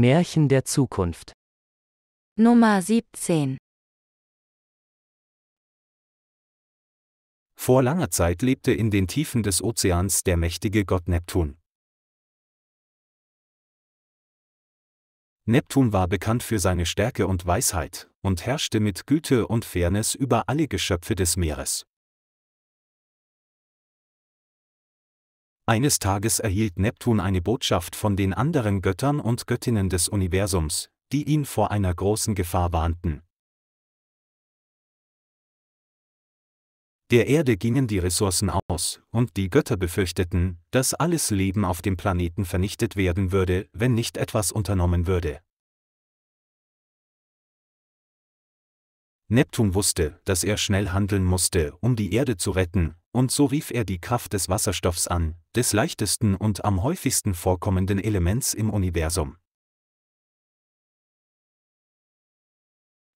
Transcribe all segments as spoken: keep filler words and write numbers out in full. Märchen der Zukunft. Nummer siebzehn. Vor langer Zeit lebte in den Tiefen des Ozeans der mächtige Gott Neptun. Neptun war bekannt für seine Stärke und Weisheit und herrschte mit Güte und Fairness über alle Geschöpfe des Meeres. Eines Tages erhielt Neptun eine Botschaft von den anderen Göttern und Göttinnen des Universums, die ihn vor einer großen Gefahr warnten. Der Erde gingen die Ressourcen aus, und die Götter befürchteten, dass alles Leben auf dem Planeten vernichtet werden würde, wenn nicht etwas unternommen würde. Neptun wusste, dass er schnell handeln musste, um die Erde zu retten, und so rief er die Kraft des Wasserstoffs an, des leichtesten und am häufigsten vorkommenden Elements im Universum.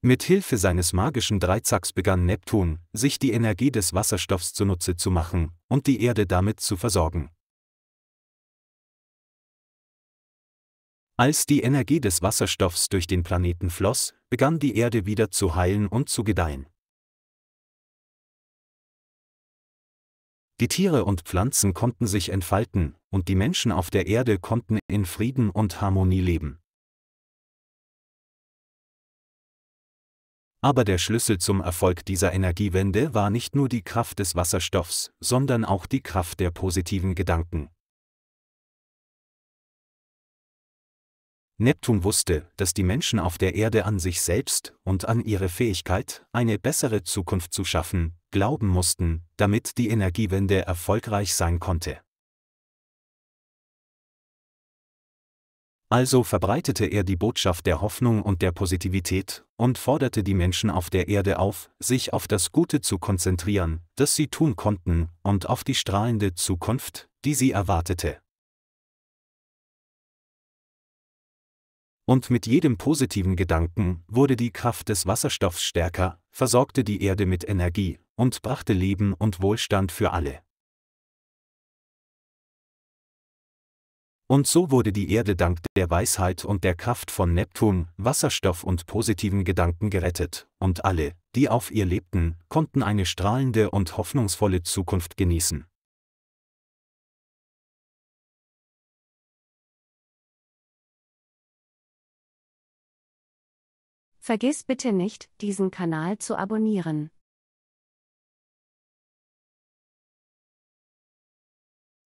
Mit Hilfe seines magischen Dreizacks begann Neptun, sich die Energie des Wasserstoffs zunutze zu machen und die Erde damit zu versorgen. Als die Energie des Wasserstoffs durch den Planeten floss, begann die Erde wieder zu heilen und zu gedeihen. Die Tiere und Pflanzen konnten sich entfalten, und die Menschen auf der Erde konnten in Frieden und Harmonie leben. Aber der Schlüssel zum Erfolg dieser Energiewende war nicht nur die Kraft des Wasserstoffs, sondern auch die Kraft der positiven Gedanken. Neptun wusste, dass die Menschen auf der Erde an sich selbst und an ihre Fähigkeit, eine bessere Zukunft zu schaffen, glauben mussten, damit die Energiewende erfolgreich sein konnte. Also verbreitete er die Botschaft der Hoffnung und der Positivität und forderte die Menschen auf der Erde auf, sich auf das Gute zu konzentrieren, das sie tun konnten, und auf die strahlende Zukunft, die sie erwartete. Und mit jedem positiven Gedanken wurde die Kraft des Wasserstoffs stärker, versorgte die Erde mit Energie und brachte Leben und Wohlstand für alle. Und so wurde die Erde dank der Weisheit und der Kraft von Neptun, Wasserstoff und positiven Gedanken gerettet, und alle, die auf ihr lebten, konnten eine strahlende und hoffnungsvolle Zukunft genießen. Vergiss bitte nicht, diesen Kanal zu abonnieren.